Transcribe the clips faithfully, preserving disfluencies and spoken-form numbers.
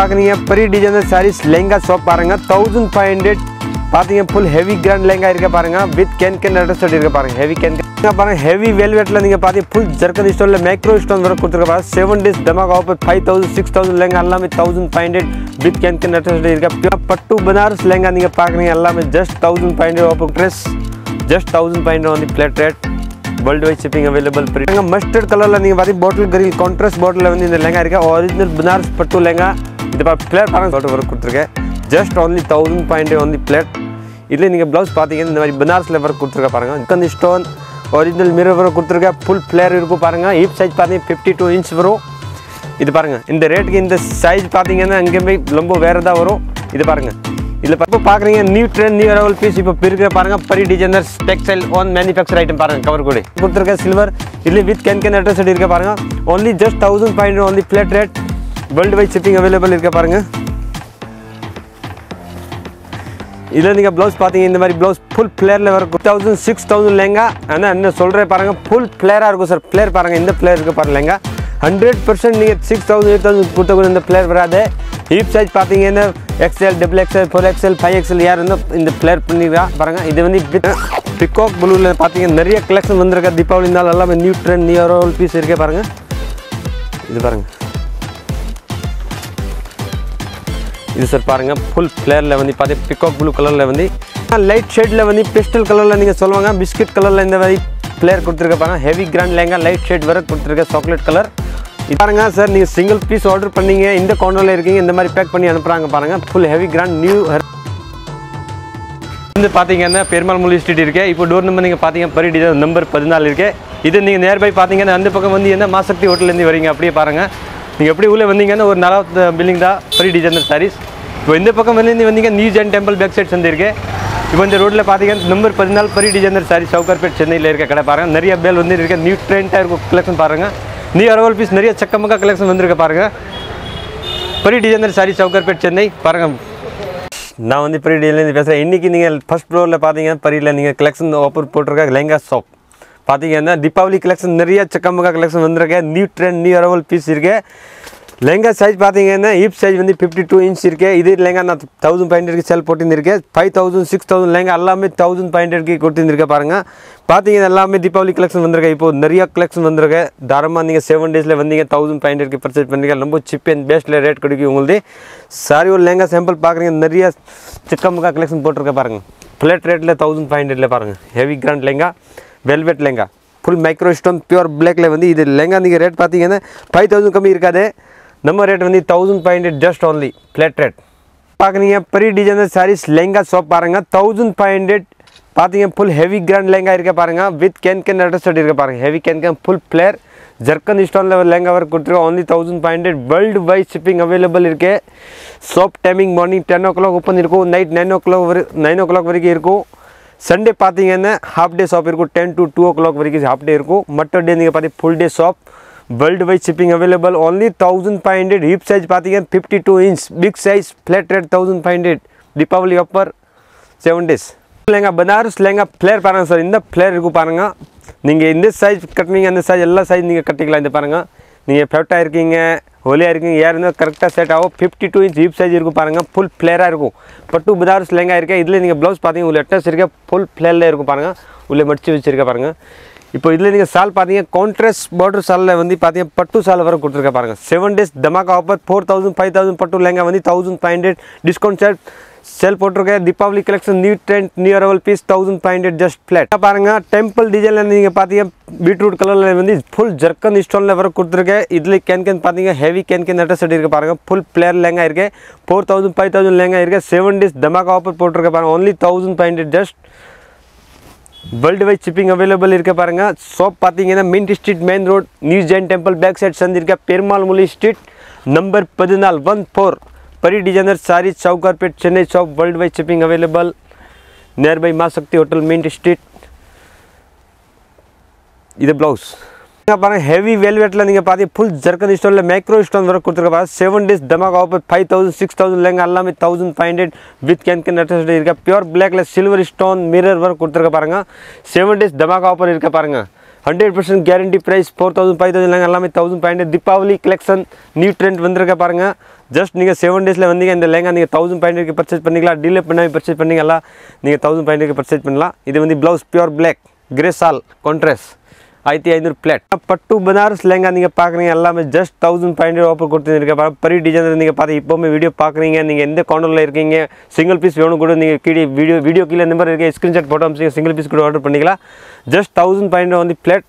பார்க்குறீங்க Pari design sarees lehenga shop பாருங்க fifteen hundred பாத்தீங்க ফুল ஹெவி கிராண்ட் லெங்கா இருக்க பாருங்க வித் கேன் கேன் அட்ரஸ் இருக்க பாருங்க ஹெவி கேன் கேன் பாருங்க ஹெவி வெல்வெட்ல நீங்க பாத்தி ফুল ஜர்கன் ஸ்டோன்ல மேக்ரோ ஸ்டோன் வர கொடுத்துருக்க பாருங்க seven டேஸ் தமாக் offer five thousand six thousand lehenga எல்லாமே fifteen hundred with can can address இருக்க பட்டு பனாரஸ் லெங்கா நீங்க பார்க்குறீங்க எல்லாமே just fifteen hundred offer dress just fifteen hundred on the flat rate worldwide shipping available print mustard color la neenga pathi bottle green contrast bottle la vandu indha lenga iruka original banaras pattu lenga idu pa plate paranga photo work kuduturuke just only fifteen hundred on the plate idle neenga blouse pathinga indha mari banaras la work kuduturuka paranga ikkan stone original mirror work kuduturuka full flare irukku paranga hip size pathinga fifty-two inch varu idu paranga indha rate ku indha size pathinga na ange lombo vera da varu idu paranga इधर पर पाकरिंग new trend new arrival piece इपर पेर के पारंगा Pari designer textile own manufacture item पारंगा cover कोडे कुर्तर का सिल्वर इले विद कैन कैन एड्रेस इधर के पारंगा only just thousand five hundred only flat rate world wide shipping available इधर के पारंगा इधर निका ब्लाउज पाती है इधर हमारी ब्लाउज फुल फ्लेयर लेवर थाउजेंड सिक्स थाउजेंड लेंगा है ना अन्य सोल रहे पारंगा फुल फ्लेयर आर को सर फ्लेयर पारंगा इधर फ्लेयर के पार लेंगा हंड्रेड परसेंट निका six thousand eight thousand kurta को इधर फ्लेयर बराद है हिप साइज पाती है ना X L, double X L, four X L, five X L यार ना इंदर प्लेयर पनी रहा परंगा इधर वनी पिकॉक ब्लू ले पाती है नरिया कलेक्शन बंदर का दीपावली नाल अल्लाह में new trend new arrival piece इरके परंगा इधर परंगा इधर सर परंगा फुल प्लेयर ले वनी पाते पिकॉक ब्लू कलर ले वनी लाइट शेड ले वनी पेस्टल कलर ले निका सोलवांगा बिस्किट कलर ले इंदर वाली प्लेयर कुर्तर का परंगा heavy grand lehenga light shade work कुर्तर का चॉकलेट कलर பாருங்க சார் நீங்க சிங்கிள் பீஸ் ஆர்டர் பண்ணீங்க இந்த கார்னர்ல இருக்கீங்க இந்த மாதிரி பேக் பண்ணி அனுப்புறாங்க பாருங்க ফুল ஹெவி கிராண்ட் நியூ இந்த பாத்தீங்கன்னா பெருமாள் முள்ளி ஸ்ட்ரீட் இருக்கே இப்போ டோர் நம்பர் நீங்க பாத்தீங்க பரி டிசைன் நம்பர் fourteen இருக்கே இது நீங்க நியர் பை பாத்தீங்கன்னா அந்த பக்கம் வந்து என்ன மாசக்தி ஹோட்டல்ல இருந்து வரீங்க அப்படியே பாருங்க நீங்க அப்படியே உள்ள வந்தீங்கன்னா ஒரு நாலாவது பில்டிங் தான் பரி டிசைனர் சாரீஸ் இப்போ இந்த பக்கம் வந்து நீங்க வந்தீங்க new Jain temple back side சந்தி இருக்கே இப்போ இந்த ரோட்ல பாத்தீங்கன்னா number fourteen Pari designer sarees Sowcarpet சென்னையில இருக்க கடை பாருங்க நிறைய பேல் வந்து இருக்க நியூ ட்ரெண்டா இருக்கு கலெக்ஷன் பாருங்க न्यू अरावल पीस नरिया चक्कमक्का कलेक्शन बंदिरुक्का पारुंगा परी डिजाइनर सारी सौकर्पेट चेन्नई पारुंगा நான் வந்து பரி டிசைன்ல இருந்து பேசுறேன் இன்னைக்கு நீங்க ஃபர்ஸ்ட் ஃப்ளோர்ல பாத்தீங்க பரியில நீங்க கலெக்ஷன் ஆஃபர் போட்டுருக்க லெங்கா ஷாப் பாத்தீங்கன்னா தீபாவளி கலெக்ஷன் நிறைய சக்கமக்கா கலெக்ஷன் வந்திருக்கு new trend new arrival piece இருக்கு லெங்கா சைஸ் பாத்தீங்கன்னா ஹிப் சைஸ் வந்து fifty-two inch இருக்கு இது லெங்கா நான் fifteen hundred க்கு சேல் போட்டு இருக்கேன் five thousand six thousand lehenga எல்லாமே fifteen hundred க்கு கொடுத்து இருக்க பாருங்க பாத்தீங்க எல்லாமே தீபாவளி கலெக்ஷன் வந்திருக்கு இப்போ நிறைய கலெக்ஷன் வந்திருக்கு தாராளமா நீங்க seven days ல வந்தீங்க fifteen hundred க்கு பர்சேஸ் பண்ணீங்க ரொம்ப cheap and best ரேட் கொடுக்கு உங்களுக்கு சாரி ஒரு லெங்கா சாம்பிள் பாக்குறீங்க நிறைய சிக்கமக்கா கலெக்ஷன் போட்டுருக்க பாருங்க ஃபிளாட் ரேட்ல fifteen hundred ல பாருங்க heavy grand lehenga velvet lehenga full micro stone pure black ல வந்து இது லெங்கா நீங்க ரேட் பாத்தீங்கன்னா five thousand கம்மி இருக்காது நம்ம ரேட் வந்து fifteen hundred just only flat rate பாக்குறீங்க பரி டிசைனர் சாரீஸ் லெங்கா ஷாப் பாருங்க fifteen hundred पाती है फुल हेवी ग्रैंड लहंगा इरके पारेंगा विद कैन कैन अटैच्ड इरके पारेंगे heavy can can full flare zircon stone level lehenga work kurti only fifteen hundred world wide shipping available इरके shop timing morning ten o'clock open इरको night nine o'clock nine o'clock वरके इरको Sunday पातींगा half day shop इरको ten to two o'clock वरके half day इरको मटर day निके पाती full day shop world wide shipping available only fifteen hundred hip size पातींगा fifty-two inch big size flat rate fifteen hundred Deepavali offer seven days lehenga Banaras lehenga flare पारंगा sir इंदा flare को पारंगा நீங்க இந்த சைஸ் கட்டீங்க அந்த சைஸ் எல்லா சைஸ் நீங்க கட்டிக்கலாம் இந்த பாருங்க நீங்க ஃபேட்டா இருக்கீங்க ஹோலியா இருக்கீங்க யாரனா கரெக்ட்டா செட் ஆகும் fifty-two inch ஹிப் சைஸ் இருக்கு பாருங்க full flare ஆ இருக்கும் பட்டு बनारस लेंगा இருக்கே இதுல நீங்க blouse பாத்தீங்க உள்ள அட்டாச் இருக்கே full flare ல இருக்கு பாருங்க உள்ள மடிச்சு வச்சிருக்க பாருங்க இப்போ இதுல நீங்க சால் பாத்தீங்க கான்ட்ராஸ்ட் border சால்ல வந்து பாத்தீங்க பட்டு சால் வர கொடுத்திருக்க பாருங்க seven days தமாகா offer four thousand five thousand பட்டு लेंगा வந்து fifteen hundred டிஸ்கவுண்ட் சால் सेल போட்டுருக்க Deepavali collection new trend new arrival piece fifteen hundred just flat பாருங்க டெம்பிள் டிசைன்ல நீங்க பாத்தீங்க பீட்ரூட் கலர்ல வந்து ফুল ஜர்கன் ஸ்டோன்ல வர கொடுத்திருக்க இதுல கேன் கேன் பாத்தீங்க ஹெவி கேன் கேன் அட்டஸ்ட் இருக்கு பாருங்க ফুল 플레யர் லெங்கா இருக்கு four thousand five thousand lehenga இருக்கு seven days தமாகா ஆஃபர் போட்டுருக்க பாருங்க only fifteen hundred just world wide shipping available இருக்கு பாருங்க ஷாப் பாத்தீங்கன்னா mint street main road new Jain temple back side சந்திருக்க Perumal Mudali street number fourteen Pari designer सारी Sowcarpet Chennai shop world wide shipping available near by Maa Shakti hotel mint street इधर blouse பாருங்க heavy வெல்வெட்ல நீங்க பாதி ফুল ஜர்கன் ஸ்டோன்ல மேக்ரோ ஸ்டோன் வர கொடுத்திருக்க பாருங்க seven days தமாகா offer five thousand six thousand lehenga எல்லாமே fifteen hundred with can can attached இருக்க பியூர் blackல சில்வர் ஸ்டோன் மிரர் வர கொடுத்திருக்க பாருங்க seven days தமாகா ஆஃபர் இருக்க பாருங்க one hundred percent guarantee price four thousand five thousand lehenga எல்லாமே fifteen hundred Deepavali collection new trend வந்திருக்க பாருங்க Just you seven days la vandinga indha lehenga neenga fifteen hundred ku purchase pannikalam dealer pannavi purchase panningala neenga fifteen hundred ku purchase pannalam idu vandi blouse pure black grey shawl contrast fifteen hundred plate pattu banaras lehenga neenga paakringa ellame just fifteen hundred offer koduthiruka pari design neenga paatha ippome video paakringa neenga endha corner la irkeenga single piece venum kuda neenga kidi video video killa number irukku screenshot photo amchi single piece kuda order pannikalam just fifteen hundred vandi plate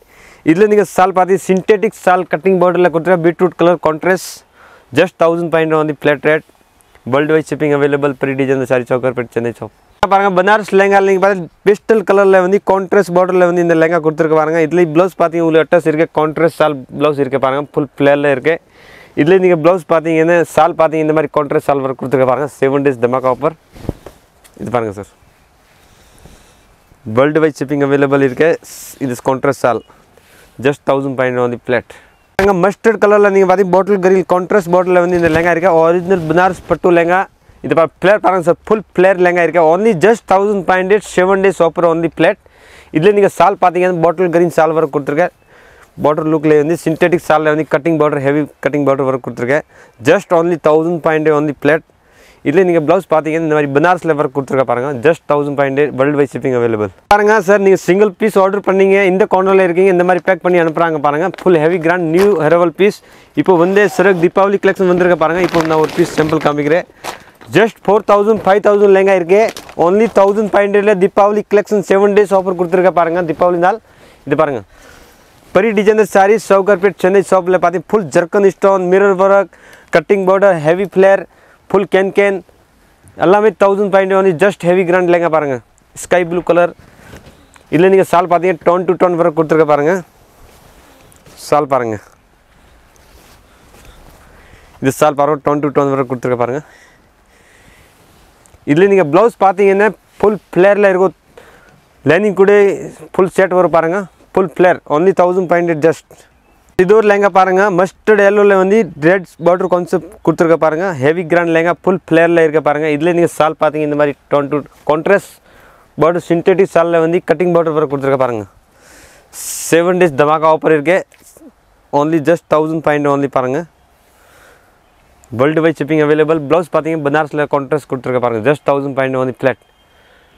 idla neenga shawl paatha synthetic shawl cutting border la koduthiruka beetroot color contrast just fifteen hundred on the plate rate. Worldwide shipping available. Pari design the sari sowcarpet Chennai shop. Paranga banaras lehenga neenga pastel color la vandi contrast border la vandi indha lehenga koduthirukku paranga idle blouse paathinga ungalku attach irukke contrast shawl blouse irukke paranga full flare la irukke idle neenga blouse paathinga indha shawl paathinga indha mari contrast shawl work koduthirukku paranga seven days dhamaka offer idu paranga sir worldwide shipping available irukke idu contrast shawl just fifteen hundred on the plate. Mustard color la neenga pathi bottle grill contrast bottle la vandi indha lehenga iruka original banaras pattu lehenga idu pa flare paranga sir full flare lehenga iruka only just fifteen hundred seven days offer on the plate idle neenga shawl pathinga bottle green shawl work kuduthirka border look la vandi synthetic shawl la vandi cutting border heavy cutting border work kuduthirka just only fifteen hundred on the plate idle neenga blouse pathinga indha mari banaras la work kuduthirka paranga just fifteen hundred worldwide shipping available paranga sir neenga single piece order panninga indha corner la irkeenga indha mari pack panni anupranga paranga full heavy grand new arrival piece ipo vende sirak deepawali collection vandiruka paranga ipo na or piece sample kaamikire just four thousand five thousand lenga iruke only fifteen hundred la deepawali collection seven days offer kuduthirka paranga deepawali naal idu paranga pari designer saree sowcarpet Chennai shop la pathi full jerkan stone mirror work cutting border heavy flare full can can allame fifteen hundred only just heavy grand lenga paranga sky blue color idle neenga shawl paathinga tone to tone work koduthirukka paranga shawl paranga idu shawl paranga tone to tone work koduthirukka paranga idle neenga blouse paathinga full flare la irukku lining kude full set varu paranga full flare only fifteen hundred just इधर lehenga पारंगा mustard yellow ले वंदी red border concept कुर्तर का पारंगा heavy grand lehenga full flare layer का पारंगा इधर निके साल पातेंगे इन हमारी tone to contrast border synthetic shawl ले वंदी कटिंग बॉर्डर पर कुर्तर का पारंगा सेवन डेज धमाका ऑफर इरके only just thousand five only पारंगा world wide shipping available blouse पातेंगे बनारस ले कॉन्ट्रास्ट कुर्तर का पारंगा just thousand five only flat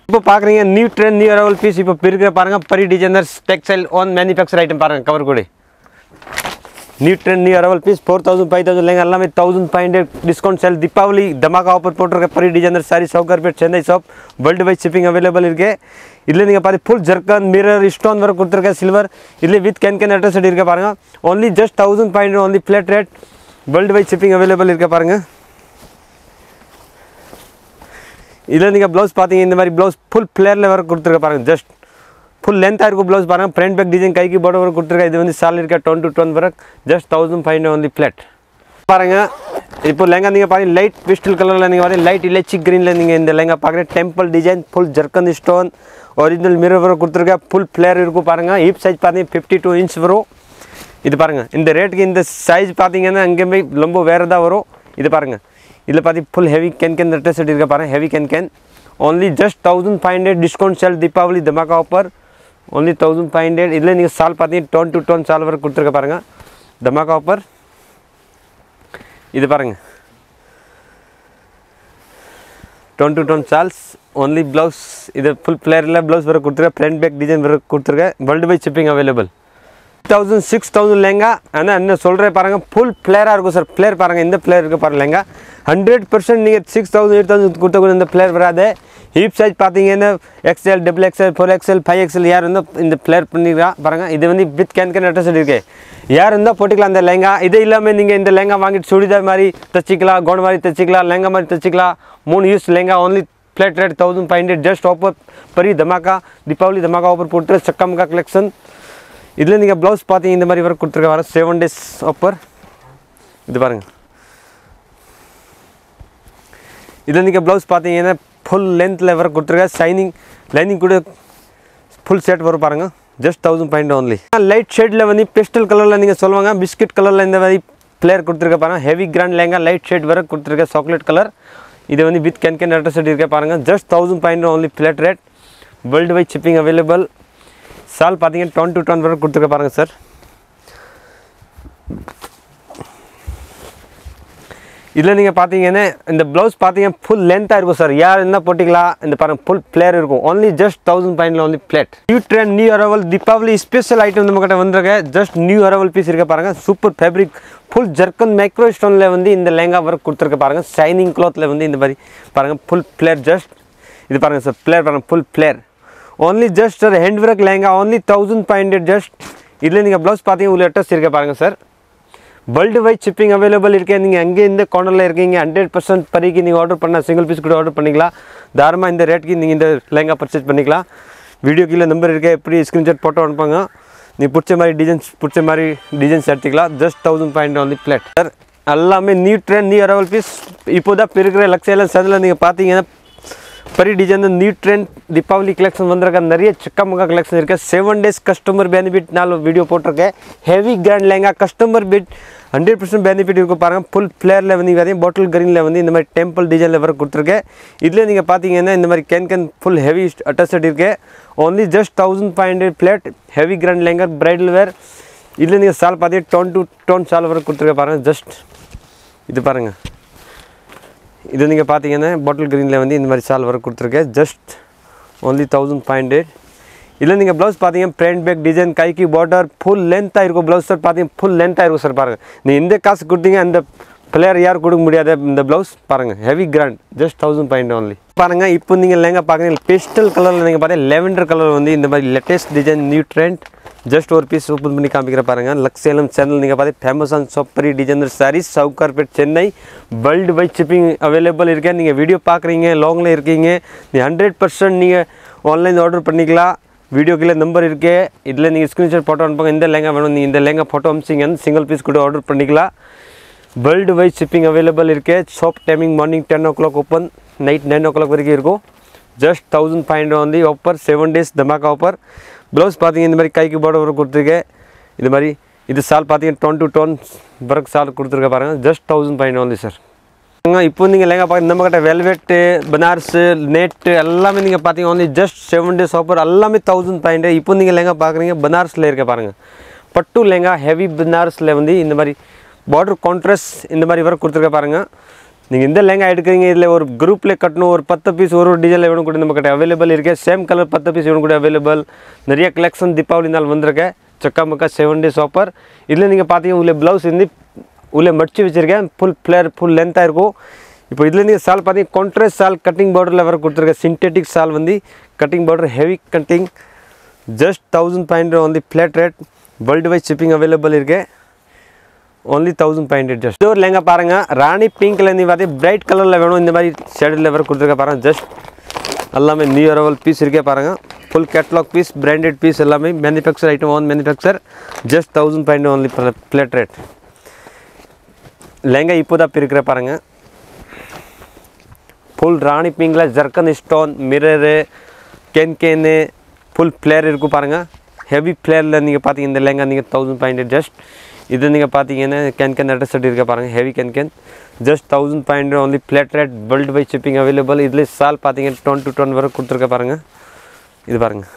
இப்போ பாக்குறீங்க new trend new arrival piece இப்போ பிரிக்குற பாருங்க Pari designers textile own manufacture item பாருங்க கவர் கூட new trend new arrival piece four thousand five thousand lenga allame fifteen hundred discount sale deepawali dhamaka offer potrukka pari designer saree sowcarpet Chennai shop worldwide shipping available irukke idle neenga paathu full jerkan mirror stone work kuduthirukka silver idle with can can attached irukke paranga only just fifteen hundred only flat rate worldwide shipping available irukke paranga idle neenga blouse paathinga indha mari blouse full flare la work kuduthirukka paranga just full length irukku blouse paranga front back design kaiki border work kuduthirukka idu vandi shawl irukka tone to tone work just fifteen hundred only flat paranga ipo lehenga ninga paathinga light pastel color la ninga paathinga light ilachi green la ninga indha lehenga paakre temple design full jerkan stone original mirror work kuduthirukka full flare irukku paranga hip size paathinga fifty-two inch varum idu paranga indha rate ku indha size paathinga na ange mai lombo vera da varum idu paranga idla paathinga full heavy can can attached irukka paranga heavy can can only just fifteen hundred discount sale deepawali dhamaka offer only fifteen hundred idle neenga shawl paathinga tone to tone shawl work kuduthirukka paranga dhamaka offer idu paranga tone to tone shawls only blouse idu full flare la blouse work kuduthirukka front back design work kuduthirukka worldwide shipping available six thousand lehenga ana enna solra paranga full flare a irukku sir flare paranga indha flare irukku paranga lehenga one hundred percent neenga six thousand eight thousand kudutha kuda indha flare varadhe hip size paathinga xl double xl four X L five X L yaar irundha indha flare pannikra paranga idu vandi with can can attached irukke yaar irundha potikla andha lehenga idu illame neenga indha lehenga vaangit chudidar mari tachikla gown mari tachikla lehenga mari tachikla moon use lehenga only flat rate fifteen hundred just offer pari dhamaka deepawali dhamaka offer potra sakkamka collection idle neenga blouse paathinga indha mari work kuduthirukka vara seven days offer idu paranga idle neenga blouse paathinga full length lever kuduthirukka shining lining kuda full set varu paranga just fifteen hundred only light shade la vandi pastel color la neenga solvanga biscuit color la indha mari flare kuduthirukka paranga heavy grand lehenga light shade varu kuduthirukka chocolate color idu vandi with can can attached irukka paranga just fifteen hundred only flat rate worldwide shipping available shawl pathinga tone to tone varu kuduthirukka paranga sir இதில் நீங்கள் பார்த்தீங்கன்னா இந்த blouse பார்த்தீங்கன்னா full லென்த்தாக இருக்கும் sir, யார் என்ன போட்டிங்களா இந்த பாருங்க ஃபுல் பிளேர் இருக்கும். ஒன்லி ஜஸ்ட் தௌசண்ட் பாயிண்டில் only plate. New trend new arrival Deepavali special item நம்மகிட்ட வந்துருக்கு. ஜஸ்ட் நியூ அரவல் பீஸ் இருக்க பாருங்கள். Super fabric full zircon macro ஸ்டோனில் வந்து இந்த லெங்கா ஒர்க் கொடுத்துருக்க பாருங்கள். ஷைனிங் க்ளாத்தில் வந்து இந்த மாதிரி பாருங்கள் ஃபுல் பிளேர். ஜஸ்ட் இது பாருங்கள் சார் பிளேர் பாருங்கள் full flare. Only just sir hand work lehenga only thousand five hundred. Just இதில் நீங்கள் ப்ளவுஸ் பார்த்தீங்கன்னா உள்ள அட்ரஸ் இருக்க பாருங்கள் sir. World wide shipping available இருக்கேன். நீங்கள் எங்கே இந்த கார்னரில் இருக்கீங்க ஹண்ட்ரட் பர்சன்ட் பரிக்கு நீங்கள் ஆர்டர் பண்ணால் சிங்கிள் பீஸ் கூட ஆர்டர் பண்ணிக்கலாம். தாராளமாக இந்த ரேட்டுக்கு நீங்கள் இந்த லெங்கா பர்ச்சேஸ் பண்ணிக்கலாம். வீடியோ கீழே நம்பர் இருக்கேன், எப்படி ஸ்க்ரீன்ஷாட் போட்டோ அனுப்பாங்க. நீ பிடிச்ச மாதிரி டிசைன்ஸ் பிடிச்ச மாதிரி டிசைன்ஸ் எடுத்துக்கலாம். ஜஸ்ட் தௌசண்ட் ஃபைவ் ஹண்ட்ரட் வந்து பிளேட் சார். எல்லாமே new trend new arrival piece. இப்போதான் இப்போ இருக்கிற லக்ஷய இல்லம் சேனலில் நீங்கள் பார்த்தீங்கன்னா Pari design new trend Deepavali collection வந்திருக்க. நிறைய சிக்கா முக்கா கலெக்ஷன் இருக்குது. செவன் டேஸ் கஸ்டமர் பெனிஃபிட் நாள் வீடியோ போட்டிருக்கேன். Heavy grand lehenga customer fit hundred percent benefit இருக்கும் பாருங்கள். ஃபுல் ஃப்ளேரில் வந்து நீங்கள் பாட்டில் கிரீனில் வந்து இந்த மாதிரி டெம்பிள் டிசைனில் வர கொடுத்துருக்கேன். இதில் நீங்கள் பார்த்தீங்கன்னா இந்த மாதிரி can can full heavy attached இருக்குது. Only just thousand five hundred flat. Heavy grand lehenga bridal wear. இதில் நீங்கள் சால் பார்த்தீங்கன்னா டோன் டு டோன் சால் வர கொடுத்துருக்கேன் பாருங்கள். ஜஸ்ட் இது பாருங்கள். இது நீங்கள் பார்த்தீங்கன்னா பாட்டில் க்ரீனில் வந்து இந்த மாதிரி சால் வர கொடுத்துருக்கேன். Just only thousand five hundred. இல்லை நீங்கள் ப்ளவுஸ் பார்த்தீங்கன்னா ஃப்ரண்ட் பேக் டிசைன் கைக்கு பார்டர் ஃபுல் லென்த்தாக இருக்கும். ப்ளவுஸ் சார் பார்த்தீங்கன்னா ஃபுல் லென்த்தாக இருக்கும் சார் பாருங்கள். நீங்கள் இந்த காசு கொடுத்தீங்க அந்த பிளேயர் யாரும் கொடுக்க முடியாது. இந்த ப்ளவுஸ் பாருங்கள் heavy grand. Just thousand five hundred only பாருங்கள். இப்போ நீங்கள் லெங்கா பார்க்குறீங்க பெஸ்டல் கலரில் நீங்கள் பார்த்தீங்கன்னா லெவெண்டர் கலர் வந்து இந்த மாதிரி latest design new trend. Just ஒரு பீஸ் ஓப்பன் பண்ணி காமிக்கிற பாருங்கள். லக்ஷய இல்லம் சேனல் நீங்கள் பார்த்தீங்கன்னா ஃபேமஸான சோப்பரி designer sarees Sowcarpet Chennai world wide shipping available இருக்கேன். நீங்கள் வீடியோ பார்க்குறீங்க லாங்கில் இருக்கீங்க நீங்கள் ஹண்ட்ரட் பர்சன்ட் நீங்கள் ஆன்லைன் ஆர்டர் பண்ணிக்கலாம். வீடியோ கீழே நம்பர் இருக்கே. இதில் நீங்கள் ஸ்க்ரீன்ஷாட் போட்டோ அனுப்புங்க. இந்த லெங்கா வேணும் நீங்கள் இந்த லெங்கா போட்டோ அனுப்பிச்சிங்கன்னு சிங்கிள் பீஸ் கூட ஆர்டர் பண்ணிக்கலாம். வேர்ல்டு வைட் ஷிப்பிங் அவைலபிள் இருக்கே. Shop timing morning ten o'clock open, night nine o'clock வரைக்கும் இருக்கும். ஜஸ்ட் தௌசண்ட் ஃபைவ் ஹண்ட்ரட் வந்து offer seven days dhamaka offer. Blouse பார்த்தீங்கன்னா இந்த மாதிரி கைக்கு பார்டர் ஒர்க் கொடுத்துருக்கேன். இது மாதிரி இது சால் பார்த்தீங்கன்னா tone to tone work shawl கொடுத்துருக்க பாருங்கள். ஜஸ்ட் தௌசண்ட் ஃபைவ் ஹண்ட்ரட் வந்து சார். இப்போ நீங்கள் லெங்கா பார்க்க நம்மக்கிட்ட வெல்வெட்டு பனாரஸ் நெட்டு எல்லாமே நீங்கள் பார்த்தீங்கன்னா only just seven days offer எல்லாமே தௌசண்ட் ஃபைவ் ஹண்ட்ரட். இப்போ நீங்கள் லெங்கா பார்க்குறீங்க பனாரஸில் இருக்க பாருங்கள். பட்டு லெங்கா ஹெவி பனாரஸில் வந்து இந்த மாதிரி பார்டர் கான்ட்ராஸ்ட் இந்த மாதிரி ஒர்க் கொடுத்துருக்க பாருங்கள். நீங்கள் இந்த லெங்கா எடுக்கிறீங்க இதில் ஒரு குரூப்பில் கட்டணும் ஒரு பத்து பீஸ் ஒரு ஒரு டிசைனில் வேணும் கூட நம்மக்கிட்ட அவைலபிள் இருக்குது. சேம் கலர் பத்து பீஸ் வேணும் கூட அவைலபிள். நிறைய கலெக்ஷன் தீபாவளி நாள் வந்திருக்கு. சக்கா மக்கா செவன் டேஸ் ஆஃபர். இதில் நீங்கள் பார்த்தீங்கன்னா உள்ளே ப்ளவுஸ் வந்து உள்ளே மடிச்சு வச்சுருக்கேன். ஃபுல் ஃப்ளேர் ஃபுல் லென்த்தாக இருக்கும். இப்போ இதில் நீங்கள் சால் பார்த்தீங்கன்னா கான்ட்ராஸ்ட் சால் கட்டிங் பார்டரில் வர கொடுத்துருக்கேன். சிந்தட்டிக் சால் வந்து cutting border heavy cutting. Just thousand five hundred வந்து flat rate. World wide shipping available இருக்குது. Only thousand five hundred. Just ஒரு லெங்கா பாருங்கள். ராணி பிங்க்கில் இருந்து பார்த்தீங்கன்னா பிரைட் கலரில் வேணும் இந்த மாதிரி ஷேடில் வர கொடுத்துருக்க பாருங்கள். ஜஸ்ட் எல்லாமே நியூ அரவல் பீஸ் இருக்கே பாருங்கள். Full catalogue piece branded piece எல்லாமே manufacture item one manufacture. Just thousand five hundred only flat rate. Lehenga இப்போ தான் இருக்கிற பாருங்கள். ஃபுல் ராணி பிங்கில் zircon stone mirror can can full flare இருக்கும் பாருங்கள். ஹெவி ஃப்ளேரில் நீங்கள் பார்த்தீங்கன்னா இந்த லெங்கா நீங்கள் தௌசண்ட் ஃபைவ் ஹண்ட்ரட். ஜஸ்ட் இது நீங்கள் பார்த்தீங்கன்னா கேன் கேன் அட்ரஸ் இருக்க பாருங்கள். Heavy can can. Just thousand five hundred only flat rate. World wide shipping available. இதில் சால் பார்த்தீங்கன்னா டோன் டு டோன் வரை கொடுத்துருக்க பாருங்கள். இது பாருங்கள்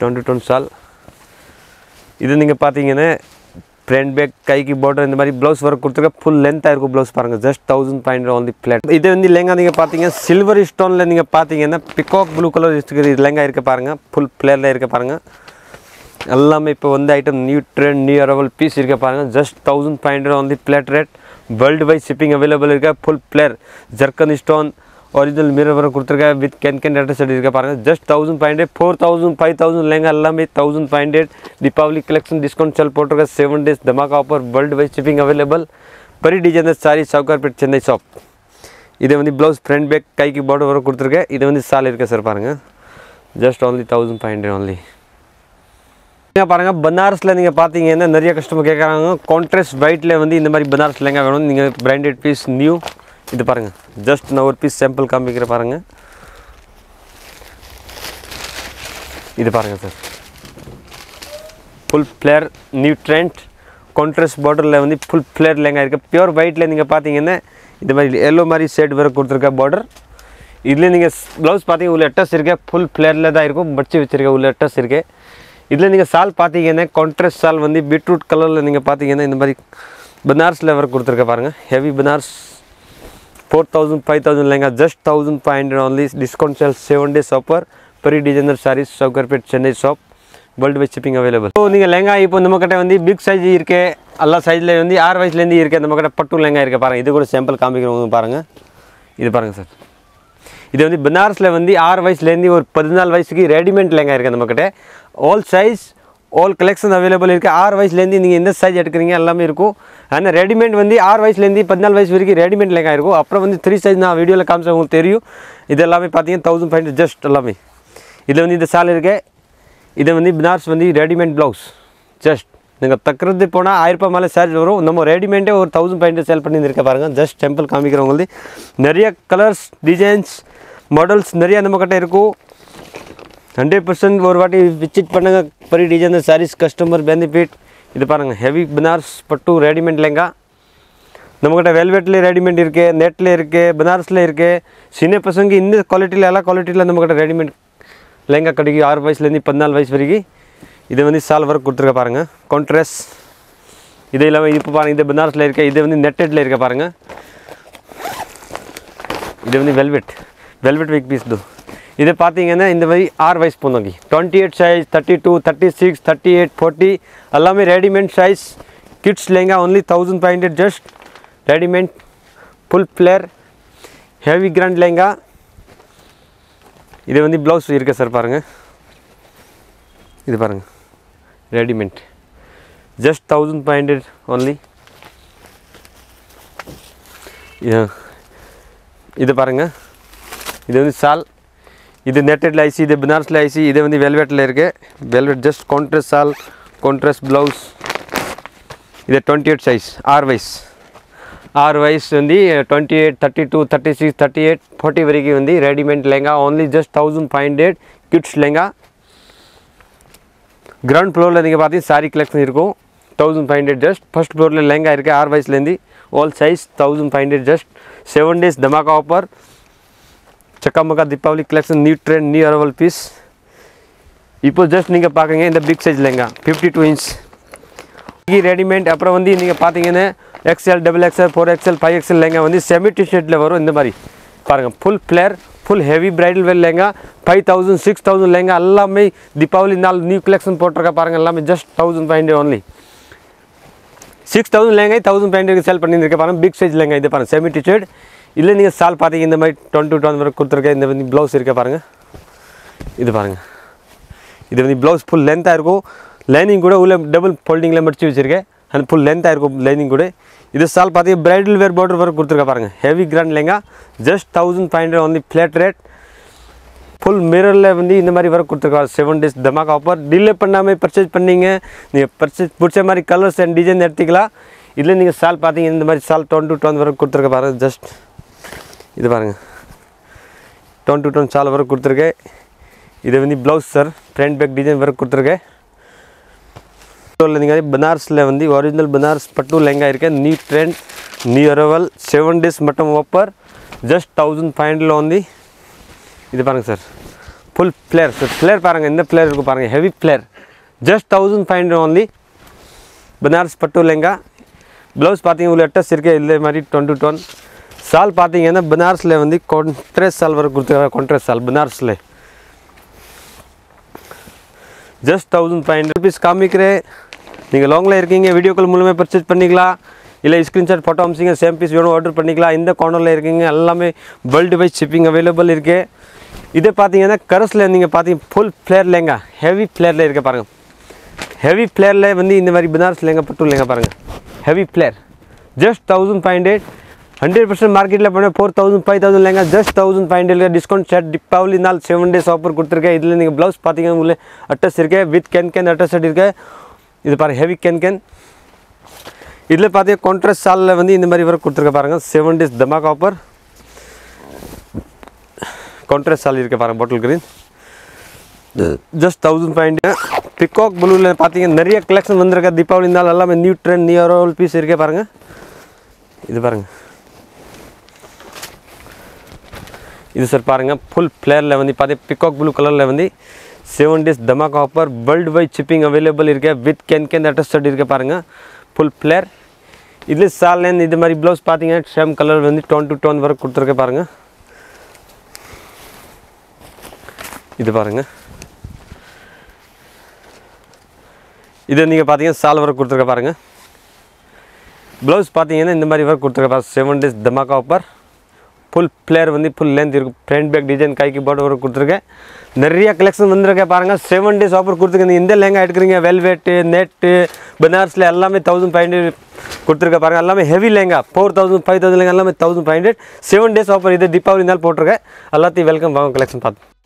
டோன் டு டோன் சால். இது நீங்கள் பார்த்தீங்கன்னா ஃப்ரண்ட் பேக் கைக்கு பார்டர் இந்த மாதிரி ப்ளவுஸ் வர கொடுத்துருக்க ஃபுல் லென்த்தாக இருக்கும். ப்ளவுஸ் பாருங்கள். Just thousand five hundred only flat. இது வந்து லெங்கா நீங்கள் பார்த்தீங்கன்னா சில்வர் ஸ்டோனில் நீங்கள் பார்த்தீங்கன்னா பிகாக் ப்ளூ கலர் இருக்குது. இது லெங்கா இருக்க பாருங்கள். ஃபுல் ஃப்ளேரில் இருக்க பாருங்கள். எல்லாமே இப்போ வந்து item new trend new arrival piece இருக்க பாருங்கள். ஜஸ்ட் தௌசண்ட் ஃபைவ் ஹண்ட்ரட் வந்து flat rate. World wide shipping available இருக்கா. Full flare zircon stone original mirror வர கொடுத்துருக்கேன் வித் கேன் கேன் அட்ரஸ் இருக்க பாருங்கள். Just thousand five hundred four thousand five thousand lehenga எல்லாமே thousand five hundred. Deepavali collection discount sale போட்டிருக்கேன். Seven days dhamaka offer. World wide shipping available. Pari designer sari Sowcarpet Chennai shop. இதை வந்து blouse front back கைக்கு border வர கொடுத்துருக்கேன். இதை வந்து சால் இருக்கேன் சார் பாருங்கள். Just only thousand five hundred only பாருங்கள். பனாரஸில் நீங்கள் பார்த்தீங்கன்னா நிறைய கஸ்டமர் கேட்குறாங்க கான்ட்ராஸ்ட் ஒயிட்டில் வந்து இந்த மாதிரி பனாரஸ் லெங்கா வேணும் நீங்கள் பிராண்டட் பீஸ் நியூ. இது பாருங்கள். ஜஸ்ட் நான் ஒரு பீஸ் சாம்பிள் காமிக்கிற பாருங்கள். இது பாருங்கள் sir. Full flare new trend contrast பார்டரில் வந்து ஃபுல் ஃப்ளேர் லெங்கா இருக்குது. பியூர் ஒயிட்டில் நீங்கள் பார்த்தீங்கன்னா இந்த மாதிரி எல்லோ மாதிரி ஷேட் வர கொடுத்துருக்க பார்டர். இதில் நீங்கள் ப்ளவுஸ் பார்த்தீங்கன்னா உள்ள அட்டஸ் இருக்குது. ஃபுல் ஃப்ளேரில் தான் இருக்கும். மடிச்சு வச்சுருக்கேன் உள்ள அட்டஸ் இருக்குது. இதில் நீங்கள் சால் பார்த்தீங்கன்னா கான்ட்ராஸ்ட் சால் வந்து பீட்ரூட் கலரில் நீங்கள் பார்த்தீங்கன்னா இந்த மாதிரி Banarasi lever kuduthirukka parunga heavy Banarasi four thousand five thousand lehenga just one thousand five hundred only. Discount sale seven days offer. Pari designer sarees Sowcarpet Chennai shop, worldwide shipping available. So ninga lehenga ipo namakatta vandi big size irke alla size la vandi R size la indi irke namakatta pattu lehenga irka parunga idu kuda sample kaamikirunga parunga idu parunga sir. This is Banarasi level R wise lendi or fourteen wise ki ready-made lenga all size, all collection available irukku. R wise lendi neenga indha size edukringa ellame irukku. And ready-made vandi R wise lendi fourteen wise variki ready-made lenga irukku. Appra vandi three size na video la kaamsa ungalku theriyum. Idha ellame pathinga fifteen hundred just ellame. Idha vandi indha sal irukku. Idha vandi Banarasi vandi ready-made blouse. Just neenga takkrudhu pona one thousand rupees mala charge varum. Nama ready-made or fifteen hundred sell pannirukke parunga. Just temple kaamikiravangalde nariya colors, designs, models nariya namakata irukku. one hundred percent or vaati visit pannunga Pari designer sarees customer benefit. Idu parunga heavy Banarasi pattu ready made lenga namakata velvet la ready made irukke, net la irukke, Banarasi la irukke. Senior person ki indha quality la ella quality la namakata ready made lenga kadiki R wise la indi fourteen wise variki idu vandi sal work kuduthirukka parunga contrast idu illama idu parunga idu Banarasi la irukke idu vandi netted la irukke parunga idu vandi velvet velvet wig piece do. This is R wise twenty-eight size, thirty-two, thirty-six, thirty-eight, forty. All ready-made size. Kids lenga only one thousand five hundred just ready-made full flare heavy grand lenga. This is the blouse irukku sir parunga. Idu parunga. Ready-made just one thousand five hundred only. Yeah. Idu parunga. This is sal. This is netted la isi, this is Banarasi la isi, this is velvet la irukke. Velvet just contrast sal, contrast blouse. This is twenty-eight size, R wise. R wise twenty-eight, thirty-two, thirty-six, thirty-eight, forty variki undi. Ready-made lenga only just one thousand five hundred kids lenga. Ground floor la neenga paathinga sari collection irukku. one thousand five hundred just first floor la lenga irukke R wise lendi. All size one thousand five hundred just seven days dhamaka offer. Chakamaka Deepawali collection, new trend, new arrival piece. Now just you can see in the big size lenga, fifty-two inch. Ready-made, you can see X L, double X L, four X L, five X L lenga, semi t-shirt level. Full flare, full heavy bridal wear lenga, five thousand, six thousand lenga, all me Deepawali new collection portrait, just one thousand five hundred only. six thousand lenga, one thousand five hundred sell, big size lenga, semi t-shirt. If you have a blouse, you can use a blouse. This is a blouse full length. Lining is double folding. And full length lining. This is a bridal wear border. Heavy grand lenga. Just one thousand five hundred only flat rate. Full mirror level seven days dhamaka offer. Delay purchase pannenge. You purchase putcha colors and design eduthikkala. If you have sal paathinga indha sal ton to ton varu kuduthirukka paranga just idu paranga ton to ton sal varu kuduthirukka idu vandi blouse sir front back design varu kuduthirukka solla neenga Banarasi la vandi original Banarasi pattu lenga irukke new trend new arrival seven days mattum offer just one thousand five hundred only idu paranga sir full flare sir flare paranga indha flare irukku paranga heavy flare just one thousand five hundred only Banarasi pattu lenga. Blouse pathinga ulla atta sirke ille mari ton to ton sal pathinga na Banarasi la vandi contrast sal varu kuduthirukka contrast sal Banarasi la just one thousand five hundred rupees kaamikire neenga long la irkeenga video call moolama purchase pannikala illa screenshot photo amsinga same piece venum order pannikala indha corner la irkeenga ellame world wide shipping available irke idu pathinga na karas la neenga pathinga full flare lenga heavy flare la irka parunga heavy flare la vandi indha mari Banarasi lenga pattu lenga parunga heavy flare just one thousand five hundred one hundred percent market la pone four thousand five thousand lenga just one thousand five hundred discount set Deepawali naal seven days offer kuduthirukka idile neenga blouse pathinga ulle attach irukke with can can attach irukke idu par heavy can can idile pathinga contrast sal la vandi indha mari varu kuduthirukka parunga seven days dhamaka offer contrast sal irukke parunga bottle green just one thousand five hundred peacock blue la pathinga nariya collection vandirukka Deepawali naal ellame new trend new arrival piece irukke parunga idu parunga idu sir parunga full flare la vandi pathe peacock blue color la vandi seven days dhamaka offer worldwide shipping available irukke with can can attached irukke parunga full flare இதுல சால் line இந்த மாதிரி blouse பாத்தீங்கன்னா same colour வந்து tone to tone வர கொடுத்திருக்க பாருங்க. இது பாருங்க. இது நீங்க பாத்தீங்கன்னா சால் வர கொடுத்திருக்க பாருங்க. ப்ளவுஸ் பாத்தீங்கன்னா இந்த மாதிரி வர கொடுத்திருக்க பாருங்க. seven days धमाका ऊपर full flare வந்து full length இருக்கு. ஃப்ரண்ட் பேக் டிசைன் கைக்கு border வர கொடுத்திருக்க. நிறைய கலெக்ஷன் வந்திருக்க பாருங்க. seven days ஆஃபர் கொடுத்திருக்கீங்க. இந்த லேங்கா எடுக்குறீங்க வெல்வெட் நெட் பனாரஸ்ல எல்லாமே fifteen hundred கொடுத்திருக்க பாருங்க. எல்லாமே heavy lehenga four thousand five thousand lehenga எல்லாமே fifteen hundred seven days offer. இது தீபாவளினால போட்டுருக்க. எல்லாத்தையும் வெல்கம் வாங்க கலெக்ஷன் பாத்து.